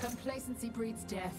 Complacency breeds death.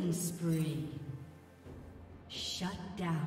Killing spree. Shut down.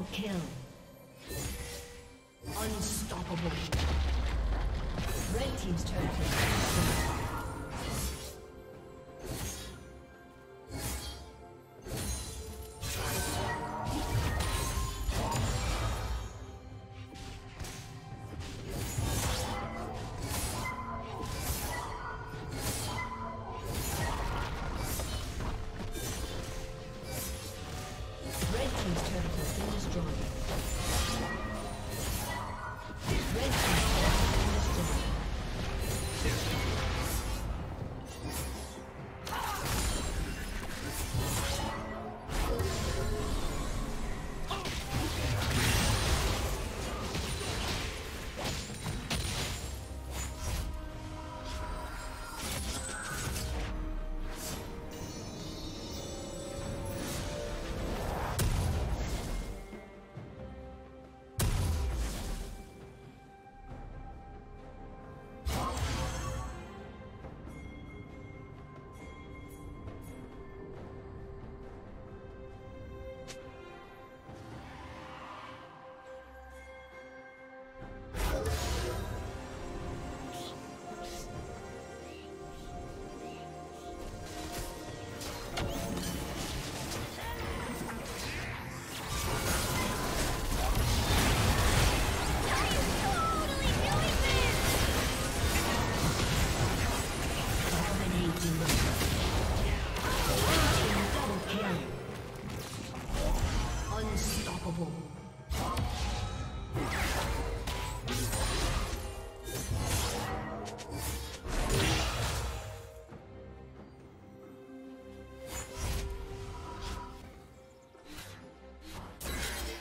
Double kill. Unstoppable. Red team's turret has been destroyed.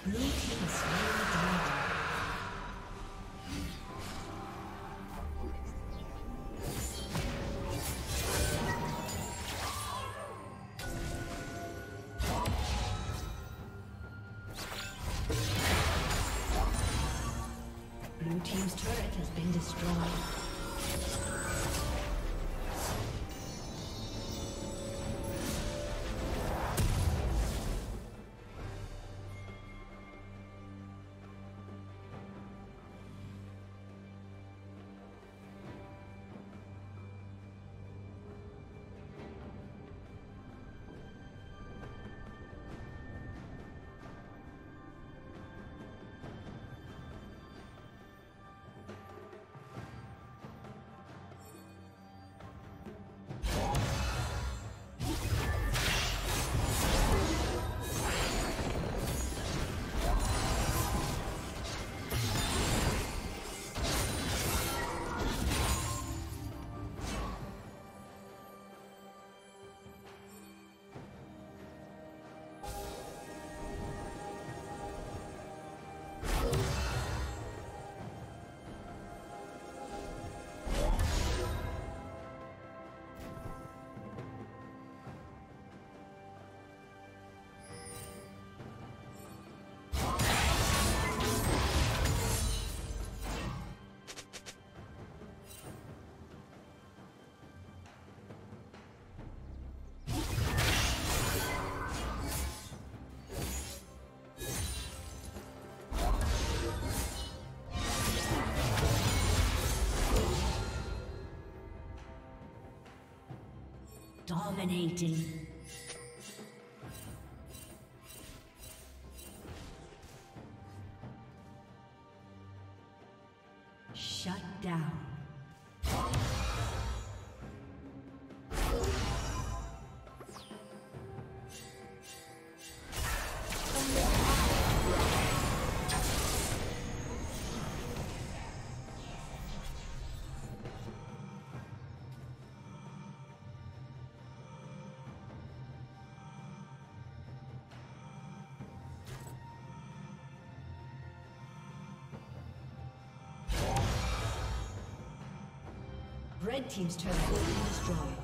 Blue team's turret has been destroyed. Dominating. Red team's turret has been destroyed.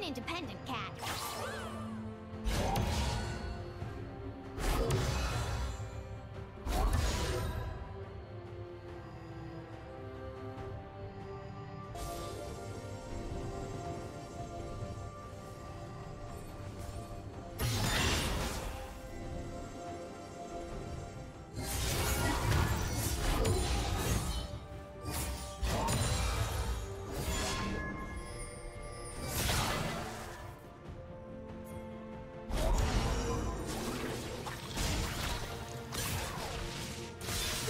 an independent cat.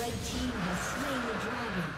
The team has slain the dragon.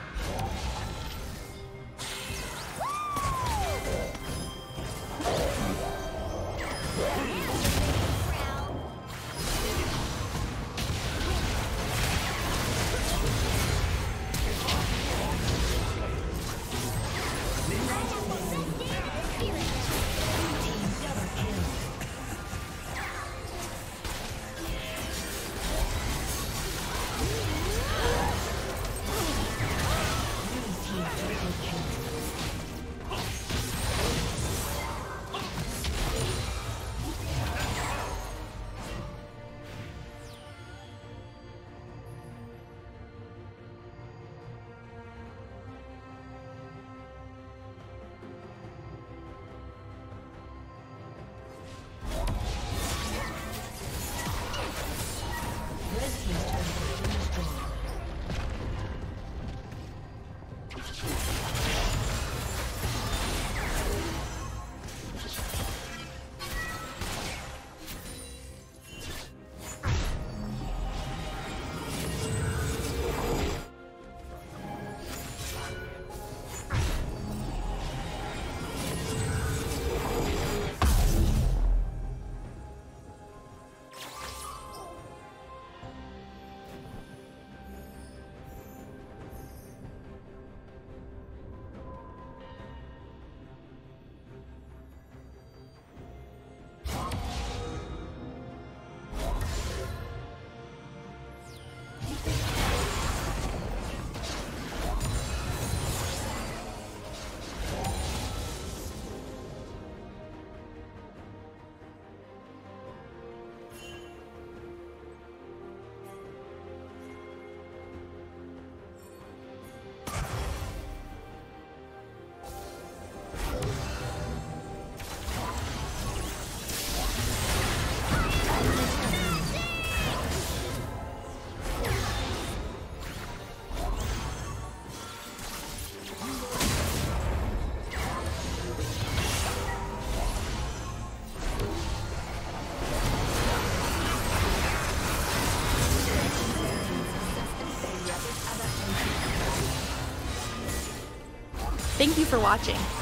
Thank you for watching.